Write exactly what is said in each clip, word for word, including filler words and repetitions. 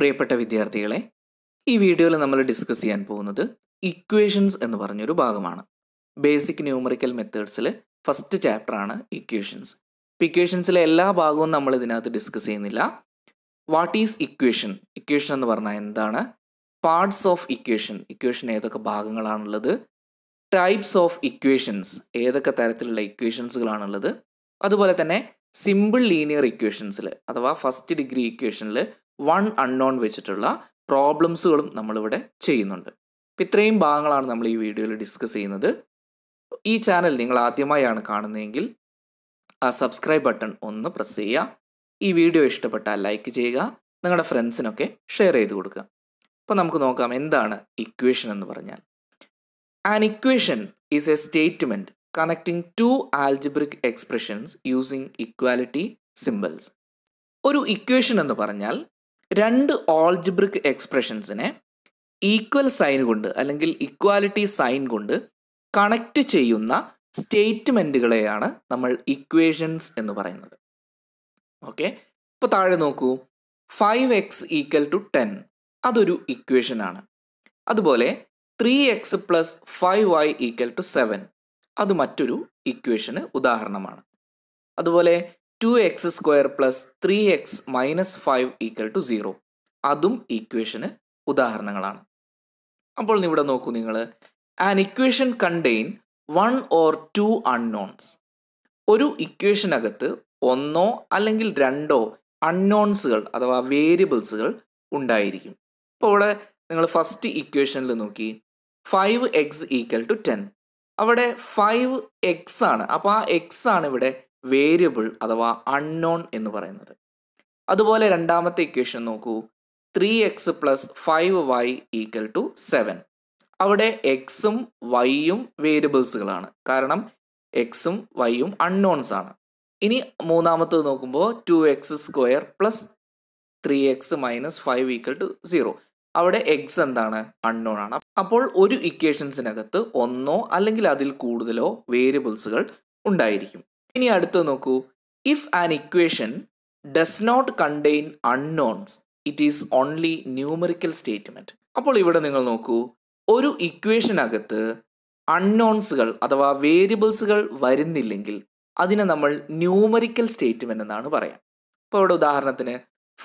പ്രിയപ്പെട്ട വിദ്യാർത്ഥികളെ, ഈ വീഡിയോയിൽ നമ്മൾ ഡിസ്കസ് ചെയ്യാൻ പോകുന്നത് ഇക്വേഷൻസ് എന്ന് പറഞ്ഞൊരു ഭാഗമാണ്. ബേസിക് ന്യൂമറിക്കൽ മെത്തേഡ്സിൽ ഫസ്റ്റ് ചാപ്റ്റർ ആണ് ഇക്വേഷൻസ്. ഇക്വേഷൻസിലെ എല്ലാ ഭാഗവും നമ്മൾ ഇതിനകത്ത് ഡിസ്കസ് ചെയ്യുന്നില്ല. What is equation? ഇക്വേഷൻ എന്ന് പറഞ്ഞാൽ എന്താണ്? പാർട്സ് ഓഫ് ഇക്വേഷൻ, ഇക്വേഷൻ ഏതൊക്കെ ഭാഗങ്ങളാണുള്ളത്? ടൈപ്സ് ഓഫ് ഇക്വേഷൻസ്, ഏതൊക്കെ തരത്തിലുള്ള ഇക്വേഷൻസുകളാണുള്ളത്? അതുപോലെ തന്നെ സിമ്പിൾ ലീനിയർ ഇക്വേഷൻസിൽ അഥവാ ഫസ്റ്റ് ഡിഗ്രി ഇക്വേഷനിൽ വൺ അൺനോൺ വെച്ചിട്ടുള്ള പ്രോബ്ലംസുകളും നമ്മളിവിടെ ചെയ്യുന്നുണ്ട്. അപ്പം ഇത്രയും ഭാഗങ്ങളാണ് നമ്മൾ ഈ വീഡിയോയിൽ ഡിസ്കസ് ചെയ്യുന്നത്. ഈ ചാനൽ നിങ്ങൾ ആദ്യമായാണ് കാണുന്നതെങ്കിൽ ആ സബ്സ്ക്രൈബ് ബട്ടൺ ഒന്ന് പ്രസ് ചെയ്യുക. ഈ വീഡിയോ ഇഷ്ടപ്പെട്ടാൽ ലൈക്ക് ചെയ്യുക, നിങ്ങളുടെ ഫ്രണ്ട്സിനൊക്കെ ഷെയർ ചെയ്ത് കൊടുക്കുക. അപ്പോൾ നമുക്ക് നോക്കാം എന്താണ് ഇക്വേഷൻ എന്ന് പറഞ്ഞാൽ. An equation is a statement connecting to algebraic expressions using equality symbols. ഒരു ഇക്വേഷൻ എന്ന് പറഞ്ഞാൽ രണ്ട് ആൾജിബ്രിക് എക്സ്പ്രഷൻസിനെ ഈക്വൽ സൈൻ കൊണ്ട് അല്ലെങ്കിൽ ഇക്വാലിറ്റി സൈൻ കൊണ്ട് കണക്റ്റ് ചെയ്യുന്ന സ്റ്റേറ്റ്മെൻറ്റുകളെയാണ് നമ്മൾ ഇക്വേഷൻസ് എന്ന് പറയുന്നത്. ഓക്കെ, ഇപ്പോൾ താഴെ നോക്കൂ. Five x equal to ten, അതൊരു ഇക്വേഷനാണ്. അതുപോലെ three x plus five y equal to seven, അത് മറ്റൊരു ഇക്വേഷന് ഉദാഹരണമാണ്. അതുപോലെ two x square plus three x minus five equal to zero, അതും ഇക്വേഷന് ഉദാഹരണങ്ങളാണ്. അപ്പോൾ ഇവിടെ നോക്കൂ നിങ്ങൾ, an equation contain one or two unknowns. ഒരു ഇക്വേഷനകത്ത് ഒന്നോ അല്ലെങ്കിൽ രണ്ടോ അൺനോൺസുകൾ അഥവാ വേരിയബിൾസുകൾ ഉണ്ടായിരിക്കും. അപ്പോൾ ഇവിടെ നിങ്ങൾ ഫസ്റ്റ് ഇക്വേഷനിൽ നോക്കി, five x equal to ten. അവിടെ ഫൈവ് എക്സ് ആണ്, അപ്പോൾ ആ എക്സ് ആണ് ഇവിടെ വേരിയബിൾ അഥവാ അൺനോൺ എന്ന് പറയുന്നത്. അതുപോലെ രണ്ടാമത്തെ ഇക്വേഷൻ നോക്കൂ, three x plus five y equal to seven. അവിടെ എക്സും വൈയും വേരിയബിൾസുകളാണ്, കാരണം എക്സും വൈയും അൺനോൺസ് ആണ്. ഇനി മൂന്നാമത്തത് നോക്കുമ്പോൾ two x square plus three x minus five equal to zero. അവിടെ എക്സ് എന്താണ്? അൺനോൺ ആണ്. അപ്പോൾ ഒരു ഇക്വേഷൻസിനകത്ത് ഒന്നോ അല്ലെങ്കിൽ അതിൽ കൂടുതലോ വേരിയബിൾസുകൾ ഉണ്ടായിരിക്കും. ഇനി അടുത്ത് നോക്കൂ, if an equation does not contain unknowns it is only numerical statement. അപ്പോൾ ഇവിടെ നിങ്ങൾ നോക്കൂ, ഒരു ഇക്വേഷനകത്ത് അൺനോൺസുകൾ അഥവാ വേരിയബിൾസുകൾ വരുന്നില്ലെങ്കിൽ അതിനെ നമ്മൾ ന്യൂമറിക്കൽ സ്റ്റേറ്റ്മെൻറ്റ് എന്നാണ് പറയാം. അപ്പോൾ ഇവിടെ ഉദാഹരണത്തിന്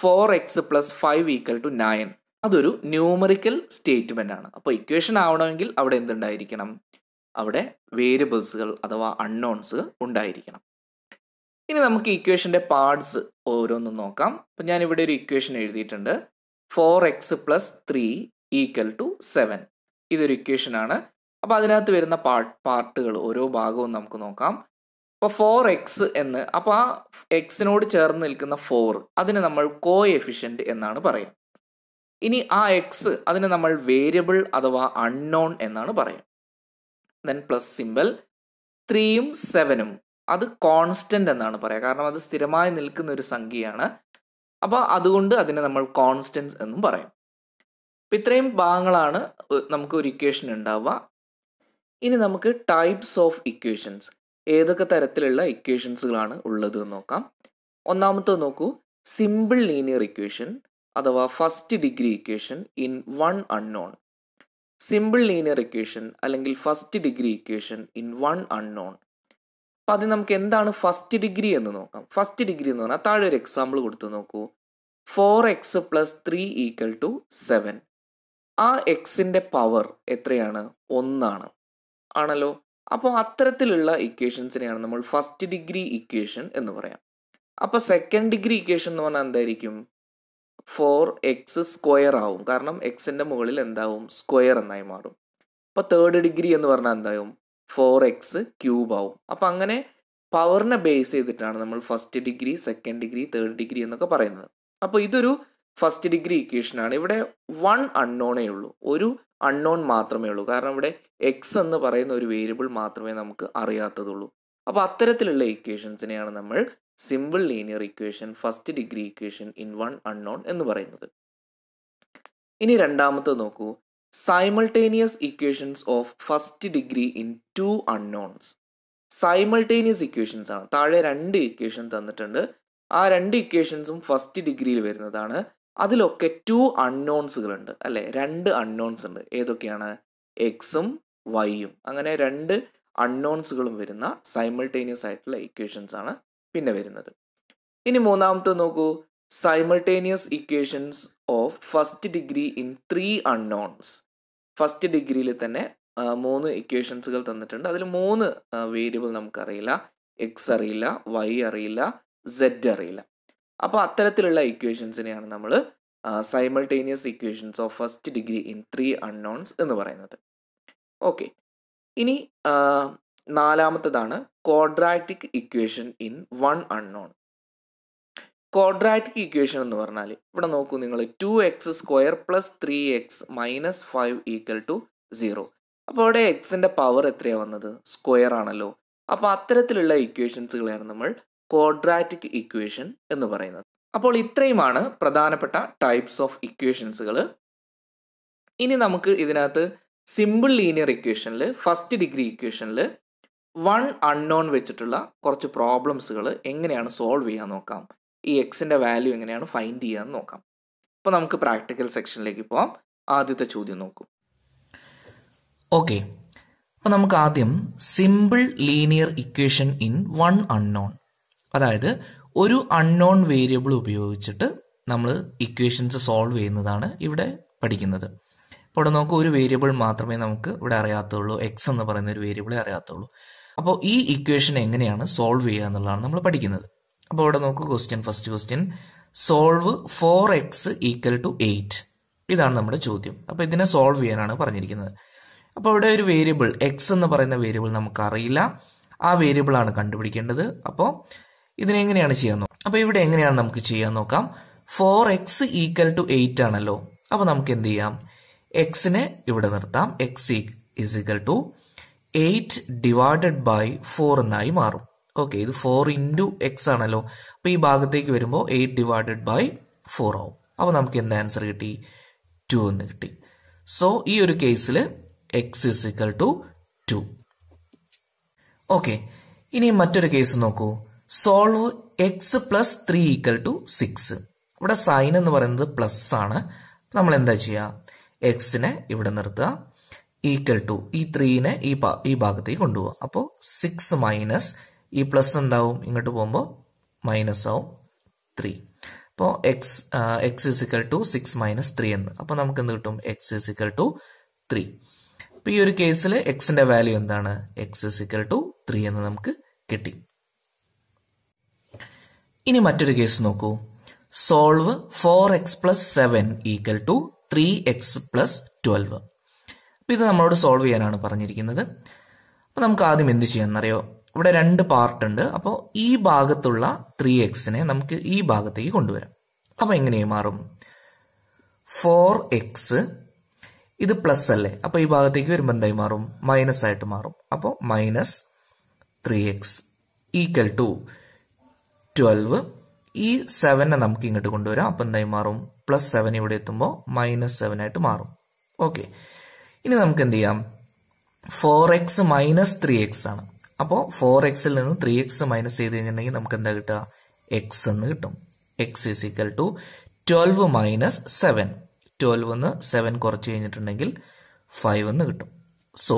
four x plus five equal to nine, അതൊരു ന്യൂമറിക്കൽ സ്റ്റേറ്റ്മെൻ്റ് ആണ്. അപ്പോൾ ഇക്വേഷൻ ആവണമെങ്കിൽ അവിടെ എന്തുണ്ടായിരിക്കണം? അവിടെ വേരിയബിൾസുകൾ അഥവാ അൺനോൺസ് ഉണ്ടായിരിക്കണം. ഇനി നമുക്ക് ഇക്വേഷൻ്റെ പാർട്സ് ഓരോന്നും നോക്കാം. അപ്പം ഞാനിവിടെ ഒരു ഇക്വേഷൻ എഴുതിയിട്ടുണ്ട്, four x plus three equal to seven, ഇതൊരു ഇക്വേഷനാണ്. അപ്പോൾ അതിനകത്ത് വരുന്ന പാർട്ട് പാർട്ടുകൾ ഓരോ ഭാഗവും നമുക്ക് നോക്കാം. അപ്പോൾ ഫോർ എക്സ് എന്ന്, അപ്പോൾ ആ എക്സിനോട് ചേർന്ന് നിൽക്കുന്ന ഫോർ, അതിന് നമ്മൾ കോ എഫിഷ്യൻറ്റ് എന്നാണ് പറയുക. ഇനി ആ എക്സ്, അതിന് നമ്മൾ വേരിയബിൾ അഥവാ അൺനോൺ എന്നാണ് പറയുക. ദെൻ പ്ലസ് സിമ്പിൾ, ത്രീയും സെവനും അത് കോൺസ്റ്റൻ്റ് എന്നാണ് പറയുക, കാരണം അത് സ്ഥിരമായി നിൽക്കുന്ന ഒരു സംഖ്യയാണ്. അപ്പോൾ അതുകൊണ്ട് അതിനെ നമ്മൾ കോൺസ്റ്റൻസ് എന്നും പറയും. അപ്പം ഇത്രയും ഭാഗങ്ങളാണ് നമുക്ക് ഒരു ഇക്വേഷൻ ഉണ്ടാവുക. ഇനി നമുക്ക് ടൈപ്സ് ഓഫ് ഇക്വേഷൻസ്, ഏതൊക്കെ തരത്തിലുള്ള ഇക്വേഷൻസുകളാണ് ഉള്ളത് എന്ന് നോക്കാം. ഒന്നാമത്തെ നോക്കൂ, സിമ്പിൾ ലീനിയർ ഇക്വേഷൻ അഥവാ first degree equation in one unknown. Simple linear equation അല്ലെങ്കിൽ first degree equation in one unknown. അപ്പം അത് നമുക്ക് എന്താണ് ഫസ്റ്റ് ഡിഗ്രി എന്ന് നോക്കാം. ഫസ്റ്റ് ഡിഗ്രി എന്ന് പറഞ്ഞാൽ താഴെ ഒരു എക്സാമ്പിൾ കൊടുത്ത് നോക്കൂ, four x plus three equal to seven. ആ എക്സിൻ്റെ പവർ എത്രയാണ്? ഒന്നാണ്, ആണല്ലോ. അപ്പോൾ അത്തരത്തിലുള്ള ഇക്വേഷൻസിനെയാണ് നമ്മൾ ഫസ്റ്റ് ഡിഗ്രി ഇക്വേഷൻ എന്ന് പറയാം. അപ്പോൾ സെക്കൻഡ് ഡിഗ്രി ഇക്വേഷൻ എന്ന് പറഞ്ഞാൽ എന്തായിരിക്കും? ഫോർ എക്സ് സ്ക്വയർ ആവും, കാരണം എക്സിൻ്റെ മുകളിൽ എന്താവും? സ്ക്വയർ എന്നായി മാറും. അപ്പോൾ തേർഡ് ഡിഗ്രി എന്ന് പറഞ്ഞാൽ എന്താവും? ഫോർ എക്സ് ക്യൂബ് ആവും. അപ്പോൾ അങ്ങനെ പവറിനെ ബേസ് ചെയ്തിട്ടാണ് നമ്മൾ first degree, second degree, third degree എന്നൊക്കെ പറയുന്നത്. അപ്പോൾ ഇതൊരു ഫസ്റ്റ് ഡിഗ്രി ഇക്വേഷനാണ്. ഇവിടെ വൺ അൺനോണേ ഉള്ളൂ, ഒരു അൺനോൺ മാത്രമേ ഉള്ളൂ, കാരണം ഇവിടെ എക്സ് എന്ന് പറയുന്ന ഒരു വേരിയബിൾ മാത്രമേ നമുക്ക് അറിയാത്തതുള്ളൂ. അപ്പോൾ അത്തരത്തിലുള്ള ഇക്വേഷൻസിനെയാണ് നമ്മൾ simple linear equation, first degree equation in one unknown എന്ന് പറയുന്നത്. ഇനി രണ്ടാമത്തെ നോക്കൂ, simultaneous equations of first degree in two unknowns. Simultaneous equations ആണ്, താഴെ രണ്ട് ഇക്വേഷൻ തന്നിട്ടുണ്ട്. ആ രണ്ട് ഇക്വേഷൻസും ഫസ്റ്റ് ഡിഗ്രിയിൽ വരുന്നതാണ്. അതിലൊക്കെ two unknowns ഉണ്ട് അല്ലേ, രണ്ട് unknowns ഉണ്ട്. ഏതൊക്കെയാണ്? എക്സും വൈയും. അങ്ങനെ രണ്ട് അൺനോൺസുകളും വരുന്ന സൈമൾട്ടേനിയസ് ആയിട്ടുള്ള ഇക്വേഷൻസ് ആണ് പിന്നെ വരുന്നത്. ഇനി മൂന്നാമത്തെ നോക്കൂ, simultaneous equations of first degree in three unknowns. First ഡിഗ്രിയിൽ തന്നെ മൂന്ന് ഇക്വേഷൻസുകൾ തന്നിട്ടുണ്ട്. അതിൽ മൂന്ന് വേരിയബിൾ നമുക്കറിയില്ല, എക്സ് അറിയില്ല, വൈ അറിയില്ല, സെഡ് അറിയില്ല. അപ്പോൾ അത്തരത്തിലുള്ള ഇക്വേഷൻസിനെയാണ് നമ്മൾ simultaneous equations of first degree in three unknowns എന്ന് പറയുന്നത്. ഓക്കെ, ഇനി നാലാമത്തേതാണ് quadratic equation in one unknown. Quadratic equation എന്ന് പറഞ്ഞാൽ ഇവിടെ നോക്കൂ നിങ്ങൾ, two x square plus three x minus five equal to zero. അപ്പോൾ അവിടെ എക്സിൻ്റെ പവർ എത്രയാണ് വന്നത്? സ്ക്വയർ ആണല്ലോ. അപ്പോൾ അത്തരത്തിലുള്ള ഇക്വേഷൻസുകളെയാണ് നമ്മൾ ക്വാഡ്രാറ്റിക് ഇക്വേഷൻ എന്ന് പറയുന്നത്. അപ്പോൾ ഇത്രയുമാണ് പ്രധാനപ്പെട്ട ടൈപ്സ് ഓഫ് ഇക്വേഷൻസുകൾ. ഇനി നമുക്ക് ഇതിനകത്ത് സിമ്പിൾ ലീനിയർ ഇക്വേഷനിൽ, ഫസ്റ്റ് ഡിഗ്രി ഇക്വേഷനിൽ വൺ അൺനോൺ വെച്ചിട്ടുള്ള കുറച്ച് പ്രോബ്ലംസുകൾ എങ്ങനെയാണ് സോൾവ് ചെയ്യാൻ നോക്കാം, ഈ എക്സിൻ്റെ വാല്യൂ എങ്ങനെയാണ് ഫൈൻഡ് ചെയ്യാൻ നോക്കാം. അപ്പോൾ നമുക്ക് പ്രാക്ടിക്കൽ സെക്ഷനിലേക്ക് പോകാം. ആദ്യത്തെ ചോദ്യം നോക്കും. ഓക്കെ, അപ്പോൾ നമുക്ക് ആദ്യം simple linear equation in one unknown, അതായത് ഒരു അൺനോൺ വേരിയബിൾ ഉപയോഗിച്ചിട്ട് നമ്മൾ ഇക്വേഷൻസ് സോൾവ് ചെയ്യുന്നതാണ് ഇവിടെ പഠിക്കുന്നത്. അപ്പോൾ ഇവിടെ നോക്കുക, ഒരു വേരിയബിൾ മാത്രമേ നമുക്ക് ഇവിടെ അറിയാത്തുള്ളൂ, എക്സ് എന്ന് പറയുന്ന ഒരു വേരിയബിളെ അറിയാത്തുള്ളൂ. അപ്പോൾ ഈ ഇക്വേഷൻ എങ്ങനെയാണ് സോൾവ് ചെയ്യുക എന്നുള്ളതാണ് നമ്മൾ പഠിക്കുന്നത്. അപ്പോൾ ഇവിടെ നോക്കുക, question first question solve four x equal to eight, ഇതാണ് നമ്മുടെ ചോദ്യം. അപ്പോൾ ഇതിനെ സോൾവ് ചെയ്യാനാണ് പറഞ്ഞിരിക്കുന്നത്. അപ്പോൾ ഇവിടെ ഒരു വേരിയബിൾ എക്സ് എന്ന് പറയുന്ന വേരിയബിൾ നമുക്കറിയില്ല, ആ വേരിയബിളാണ് കണ്ടുപിടിക്കേണ്ടത്. അപ്പോൾ ഇതിനെങ്ങനെയാണ് ചെയ്യാൻ നോക്കാം. അപ്പോൾ ഇവിടെ എങ്ങനെയാണ് നമുക്ക് ചെയ്യാൻ നോക്കാം. Four x equal to eight ആണല്ലോ, അപ്പോൾ നമുക്ക് എന്ത് ചെയ്യാം, എക്സിനെ ഇവിടെ നിർത്താം. X is equal to eight divided by four എന്നായി മാറും. ഓക്കെ, ഇത് ഫോർ ഇൻറ്റു എക്സ് ആണല്ലോ, അപ്പോൾ ഈ ഭാഗത്തേക്ക് വരുമ്പോൾ എയ്റ്റ് ഡിവൈഡഡ് ബൈ ഫോർ ആവും. അപ്പോൾ നമുക്ക് എന്ത് ആൻസർ കിട്ടി? ടു എന്ന് കിട്ടി. സോ ഈ ഒരു കേസിൽ x is equal to two. Okay, ഇനി മറ്റൊരു കേസ് നോക്കൂ. Solve x plus three equal to six. ഇവിടെ സൈൻ എന്ന് പറയുന്നത് പ്ലസ് ആണ്. നമ്മൾ എന്താ ചെയ്യുക, എക്സിനെ ഇവിടെ നിർത്തുക, ഈക്വൽ ടു ഈ ത്രീനെ ഈ ഈ ഭാഗത്തേക്ക് കൊണ്ടുപോകുക. അപ്പോൾ സിക്സ് മൈനസ് ഈ പ്ലസ് എന്താവും, ഇങ്ങോട്ട് പോകുമ്പോൾ മൈനസ് ആവും ത്രീ. അപ്പോൾ x x is equal to six minus three എന്ന്. അപ്പോൾ നമുക്ക് എന്ത് കിട്ടും, എക്സ് ഇസിക്കൽ ടു ത്രീ. അപ്പോൾ ഈ ഒരു കേസിൽ എക്സിന്റെ വാല്യൂ എന്താണ്, എക്സ് ഇസിക്കൽ ടു ത്രീ എന്ന് നമുക്ക് കിട്ടി. ഇനി മറ്റൊരു കേസ് നോക്കൂ. Solve four x plus seven equal to three x plus twelve. അപ്പം ഇത് നമ്മളോട് സോൾവ് ചെയ്യാനാണ് പറഞ്ഞിരിക്കുന്നത്. അപ്പം നമുക്ക് ആദ്യം എന്ത് ചെയ്യാമെന്നറിയോ, ഇവിടെ രണ്ട് പാർട്ട് ഉണ്ട്. അപ്പോൾ ഈ ഭാഗത്തുള്ള ത്രീ എക്സിനെ നമുക്ക് ഈ ഭാഗത്തേക്ക് കൊണ്ടുവരാം. അപ്പം എങ്ങനെയും മാറും, ഫോർ എക്സ് ഇത് പ്ലസ് അല്ലേ, അപ്പോൾ ഈ ഭാഗത്തേക്ക് വരുമ്പോൾ എന്തായി മാറും, മൈനസ് ആയിട്ട് മാറും. അപ്പോൾ minus three x equal to twelve. ഈ സെവനെ നമുക്ക് ഇങ്ങോട്ട് കൊണ്ടുവരാം. അപ്പം എന്തായി മാറും, പ്ലസ് സെവൻ ഇവിടെ എത്തുമ്പോൾ മൈനസ് സെവൻ ആയിട്ട് മാറും. ഓക്കെ, ഇനി നമുക്ക് എന്ത് ചെയ്യാം, four x minus three x ആണ്. അപ്പോൾ ഫോർ എക്സിൽ നിന്ന് ത്രീ എക്സ് മൈനസ് ചെയ്ത് കഴിഞ്ഞിട്ടുണ്ടെങ്കിൽ നമുക്ക് എന്താ കിട്ടുക, എക്സ് എന്ന് കിട്ടും. X is equal to twelve minus seven. Twelve എന്ന് സെവൻ കുറച്ച് കഴിഞ്ഞിട്ടുണ്ടെങ്കിൽ ഫൈവ് എന്ന് കിട്ടും. സോ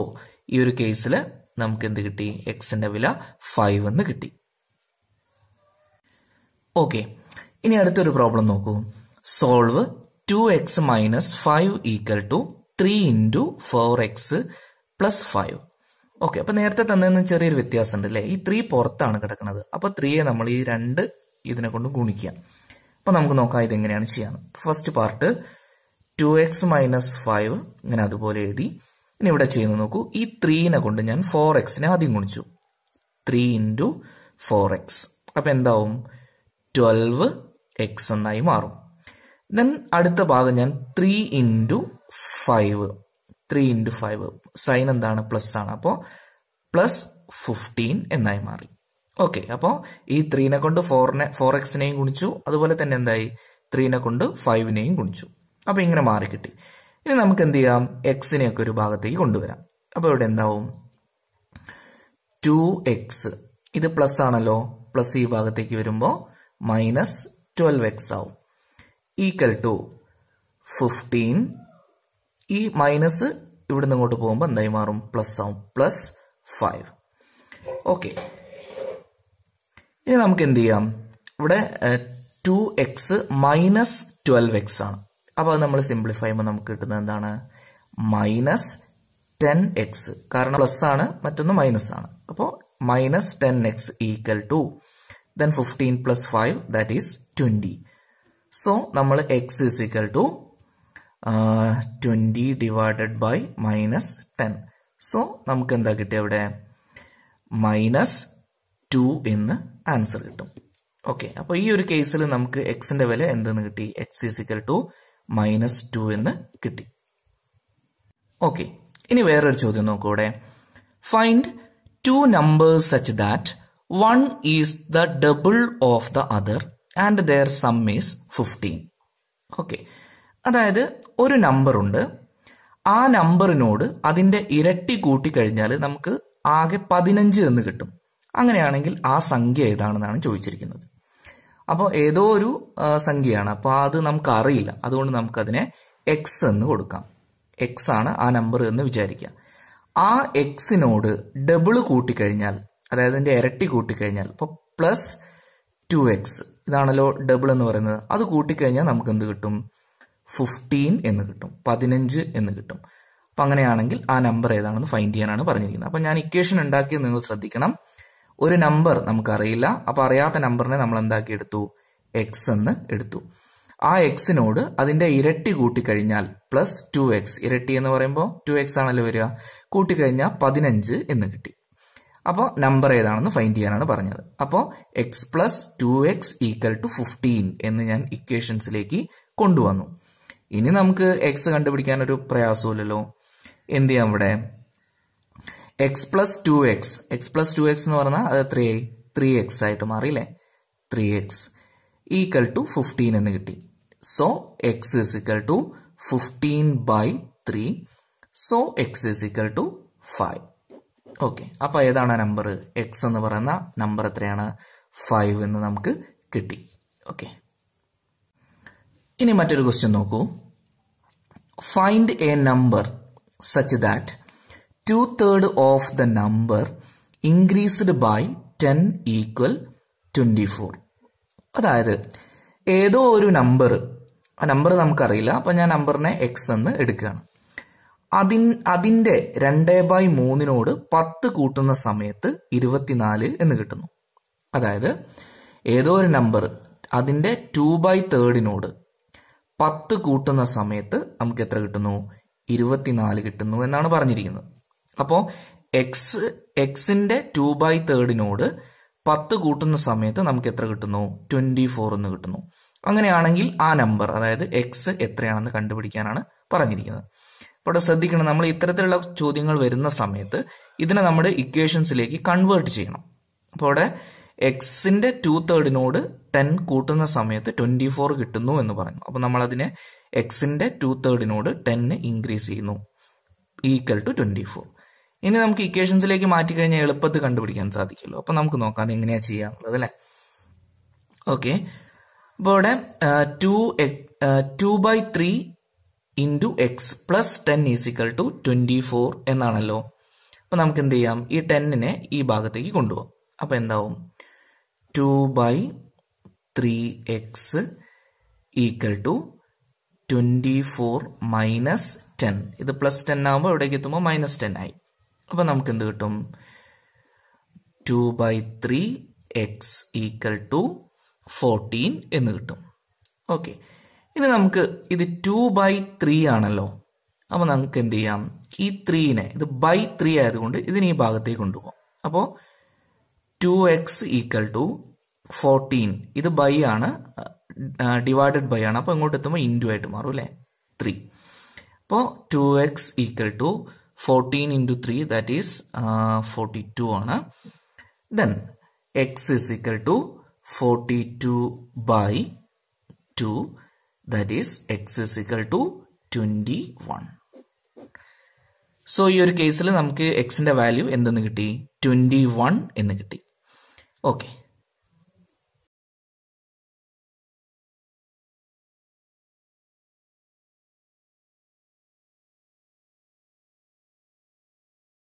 ഈ ഒരു കേസിൽ നമുക്ക് എന്ത് കിട്ടി, എക്സിന്റെ വില ഫൈവ് എന്ന് കിട്ടി. ഓക്കെ, ഇനി അടുത്തൊരു പ്രോബ്ലം നോക്കൂ. Solve two x minus five equal to three into four x plus five. Okay, അപ്പോൾ നേരത്തെ തന്നതിന് ചെറിയൊരു വ്യത്യാസം ഉണ്ട് അല്ലേ, ഈ ത്രീ പുറത്താണ് കിടക്കുന്നത്. അപ്പോൾ ത്രീയെ നമ്മൾ ഈ രണ്ട് ഇതിനെ കൊണ്ട് ഗുണിക്കുക. അപ്പോൾ നമുക്ക് നോക്കാം ഇതെങ്ങനെയാണ് ചെയ്യാൻ. First part two x minus five ഇങ്ങനെ അതുപോലെ എഴുതി. ഇനി ഇവിടെ ചെയ്യുന്നത് നോക്കൂ, ഈ ത്രീനെ കൊണ്ട് ഞാൻ ഫോർ എക്സിനെ ആദ്യം ഗുണിച്ചു, ത്രീ ഇൻറ്റു ഫോർ എക്സ്. അപ്പോൾ എന്താവും, ട്വൽവ് എക്സ് എന്നായി മാറും. ദെൻ അടുത്ത ഭാഗം ഞാൻ three into five, three into five sign എന്താണ്, പ്ലസ് ആണ്. അപ്പോൾ പ്ലസ് ഫിഫ്റ്റീൻ എന്നായി മാറി. ഓക്കെ, അപ്പോൾ ഈ ത്രീനെ കൊണ്ട് ഫോറിനെ ഫോർ എക്സിനെയും ഗുണിച്ചു, അതുപോലെ തന്നെ എന്തായി ത്രീനെ കൊണ്ട് ഫൈവിനെയും ഗുണിച്ചു. അപ്പോൾ ഇങ്ങനെ മാറി കിട്ടി. ഇനി നമുക്ക് എന്ത് ചെയ്യാം, എക്സിനെയൊക്കെ ഒരു ഭാഗത്തേക്ക് കൊണ്ടുവരാം. അപ്പോൾ ഇവിടെ എന്താവും, ടു എക്സ് ഇത് പ്ലസ് ആണല്ലോ, പ്ലസ് ഈ ഭാഗത്തേക്ക് വരുമ്പോൾ മൈനസ് ട്വൽവ് എക്സ് ആവും. equal to fifteen. E minus ഇവിടുന്ന് അങ്ങോട്ട് പോകുമ്പോൾ എന്തായി മാറും പ്ലസ് ആവും പ്ലസ് ഫൈവ്. ഓക്കെ, ഇനി നമുക്ക് എന്ത് ചെയ്യാം? ഇവിടെ two x minus twelve x ആണ്. അപ്പോൾ അത് നമ്മൾ സിംപ്ലിഫൈ ചെയ്യുമ്പോൾ നമുക്ക് കിട്ടുന്നത് എന്താണ്? Minus ten x. കാരണം പ്ലസ് ആണ്, മറ്റൊന്ന് മൈനസ് ആണ്. അപ്പോൾ minus ten x equal to then fifteen plus five that is twenty. So നമ്മൾ x is equal to twenty divided by minus ten. So നമുക്ക് എന്താ കിട്ടിയ ഇവിടെ? മൈനസ് ടു എന്ന് ആൻസർ കിട്ടും. ഓക്കെ, അപ്പൊ ഈ ഒരു കേസിൽ നമുക്ക് എക്സിന്റെ വില എന്തെന്ന് കിട്ടി? X is equal to minus two എന്ന് കിട്ടി. ഓക്കെ, ഇനി വേറൊരു ചോദ്യം നോക്കൂടെ. Find two numbers such that one is the double of the other and their sum is fifteen. Okay, അതായത് ഒരു നമ്പർ ഉണ്ട്, ആ നമ്പറിനോട് അതിന്റെ ഇരട്ടി കൂട്ടി കഴിഞ്ഞാൽ നമുക്ക് ആകെ പതിനഞ്ച് എന്ന് കിട്ടും. അങ്ങനെയാണെങ്കിൽ ആ സംഖ്യ ഏതാണെന്നാണ് ചോദിച്ചിരിക്കുന്നത്. അപ്പോൾ ഏതോ ഒരു സംഖ്യയാണ്, അപ്പോൾ അത് നമുക്ക് അറിയില്ല, അതുകൊണ്ട് നമുക്കതിനെ എക്സ് എന്ന് കൊടുക്കാം. എക്സ് ആണ് ആ നമ്പർ എന്ന് വിചാരിക്കുക. ആ എക്സിനോട് ഡബിൾ കൂട്ടിക്കഴിഞ്ഞാൽ, അതായത് അതിന്റെ ഇരട്ടി കൂട്ടിക്കഴിഞ്ഞാൽ, ഇപ്പോൾ പ്ലസ് ടു എക്സ് ഇതാണല്ലോ ഡബിൾ എന്ന് പറയുന്നത്, അത് കൂട്ടിക്കഴിഞ്ഞാൽ നമുക്ക് എന്ത് കിട്ടും? ഫിഫ്റ്റീൻ എന്ന് കിട്ടും, പതിനഞ്ച് എന്ന് കിട്ടും. അപ്പം അങ്ങനെയാണെങ്കിൽ ആ നമ്പർ ഏതാണെന്ന് ഫൈൻഡ് ചെയ്യാനാണ് പറഞ്ഞിരിക്കുന്നത്. അപ്പം ഞാൻ ഇക്വേഷൻ ഉണ്ടാക്കിയത് നിങ്ങൾ ശ്രദ്ധിക്കണം. ഒരു നമ്പർ നമുക്കറിയില്ല, അപ്പം അറിയാത്ത നമ്പറിനെ നമ്മൾ എന്താക്കി എടുത്തു? എക്സ് എന്ന് എടുത്തു. ആ എക്സിനോട് അതിന്റെ ഇരട്ടി കൂട്ടിക്കഴിഞ്ഞാൽ പ്ലസ് ടു എക്സ്, ഇരട്ടി എന്ന് പറയുമ്പോൾ ടു എക്സ് ആണല്ലോ വരിക, കൂട്ടിക്കഴിഞ്ഞാൽ പതിനഞ്ച് എന്ന് കിട്ടി. അപ്പോൾ നമ്പർ ഏതാണെന്ന് ഫൈൻഡ് ചെയ്യാനാണ് പറഞ്ഞത്. അപ്പോൾ x plus two x equal to fifteen എന്ന് ഞാൻ ഇക്വേഷൻസിലേക്ക് കൊണ്ടുവന്നു. ഇനി നമുക്ക് എക്സ് കണ്ടുപിടിക്കാൻ ഒരു പ്രയാസമില്ലല്ലോ. എന്ത് ചെയ്യാം? ഇവിടെ x plus two x x plus two x എന്ന് പറഞ്ഞാൽ അത് ത്രീ ത്രീ എക്സ് ആയിട്ട് മാറിയില്ലേ, three x equal to fifteen എന്ന് കിട്ടി. So x is equal to fifteen by three. So x is equal to five. Okay, അപ്പൊ ഏതാണ് number? X എന്ന് പറയുന്ന നമ്പർ എത്രയാണ്? ഫൈവ് എന്ന് നമുക്ക് കിട്ടി. ഓക്കെ, ഇനി മറ്റൊരു ക്വസ്റ്റ്യൻ നോക്കൂ. Find a number such that two third of the number increased by ten equal twenty four. അതായത് ഏതോ ഒരു നമ്പർ, ആ നമ്പർ നമുക്കറിയില്ല, അപ്പം ഞാൻ നമ്പറിനെ എക്സ് എന്ന് എടുക്കുകയാണ്. അതിൻ അതിൻ്റെ രണ്ട് ബൈ മൂന്നിനോട് പത്ത് കൂട്ടുന്ന സമയത്ത് ഇരുപത്തിനാല് എന്ന് കിട്ടുന്നു. അതായത് ഏതോ ഒരു നമ്പർ അതിൻ്റെ ടു ബൈ തേർഡിനോട് പത്ത് കൂട്ടുന്ന സമയത്ത് നമുക്ക് എത്ര കിട്ടുന്നു? ഇരുപത്തിനാല് കിട്ടുന്നു എന്നാണ് പറഞ്ഞിരിക്കുന്നത്. അപ്പോൾ എക്സ് എക്സിന്റെ ടു ബൈ തേർഡിനോട് പത്ത് കൂട്ടുന്ന സമയത്ത് നമുക്ക് എത്ര കിട്ടുന്നു? ട്വന്റി ഫോർ എന്ന് കിട്ടുന്നു. അങ്ങനെയാണെങ്കിൽ ആ നമ്പർ, അതായത് എക്സ് എത്രയാണെന്ന് കണ്ടുപിടിക്കാനാണ് പറഞ്ഞിരിക്കുന്നത്. അപ്പോൾ ഇവിടെ ശ്രദ്ധിക്കണം, നമ്മൾ ഇത്തരത്തിലുള്ള ചോദ്യങ്ങൾ വരുന്ന സമയത്ത് ഇതിനെ നമ്മുടെ ഇക്വേഷൻസിലേക്ക് കൺവേർട്ട് ചെയ്യണം. അപ്പോൾ ഇവിടെ എക്സിന്റെ ടു തേർഡിനോട് ടെൻ കൂട്ടുന്ന സമയത്ത് ട്വന്റി ഫോർ കിട്ടുന്നു എന്ന് പറഞ്ഞു. അപ്പൊ നമ്മൾ അതിനെ എക്സിന്റെ ടു തേർഡിനോട് ടെന്ന് ഇൻക്രീസ് ചെയ്യുന്നു, ഈക്വൽ ടു ട്വന്റി ഫോർ. ഇനി നമുക്ക് ഇക്വേഷൻസിലേക്ക് മാറ്റിക്കഴിഞ്ഞാൽ എളുപ്പത്തിൽ കണ്ടുപിടിക്കാൻ സാധിക്കുമല്ലോ. അപ്പൊ നമുക്ക് നോക്കാം അത് എങ്ങനെയാ ചെയ്യാന്നുള്ളത്, അല്ലെ? ഓക്കെ, അപ്പൊ ഇവിടെ two two by three into x plus ten is equal to twenty four എന്നാണല്ലോ. അപ്പൊ നമുക്ക് എന്ത് ചെയ്യാം? ഈ ടെന്നിനെ ഈ ഭാഗത്തേക്ക് കൊണ്ടുപോകാം. അപ്പൊ എന്താവും? Two by three x equal to twenty four minus ten. ഇത് പ്ലസ് ടെൻ ആകുമ്പോൾ ഇവിടേക്ക് എത്തുമ്പോൾ മൈനസ് ടെൻ ആയി. അപ്പൊ നമുക്ക് എന്ത് കിട്ടും? Two by three x equal to fourteen എന്ന് കിട്ടും. ഓക്കെ, ഇനി നമുക്ക് ഇത് ടു ബൈ ത്രീ ആണല്ലോ, അപ്പൊ നമുക്ക് എന്ത് ചെയ്യാം? ഈ ത്രീനെ, ഇത് ബൈ ത്രീ ആയതുകൊണ്ട് ഇതിന് ഈ ഭാഗത്തേക്ക് കൊണ്ടുപോകാം. അപ്പോൾ two x equal to fourteen, ഇത് ബൈ ആണ്, ഡിവൈഡഡ് ബൈ ആണ്, അപ്പോൾ ഇങ്ങോട്ട് എത്തുമ്പോൾ ഇൻറ്റു ആയിട്ട് മാറും അല്ലേ, ത്രീ. അപ്പോൾ two x equal to fourteen into three that is forty two ആണ്. Then x is equal to forty two by two that is x is equal to twenty one. So ഈ ഒരു കേസിൽ നമുക്ക് എക്സിന്റെ വാല്യൂ എന്തെന്ന് കിട്ടി? Twenty one എന്ന് കിട്ടി. ഓക്കെ.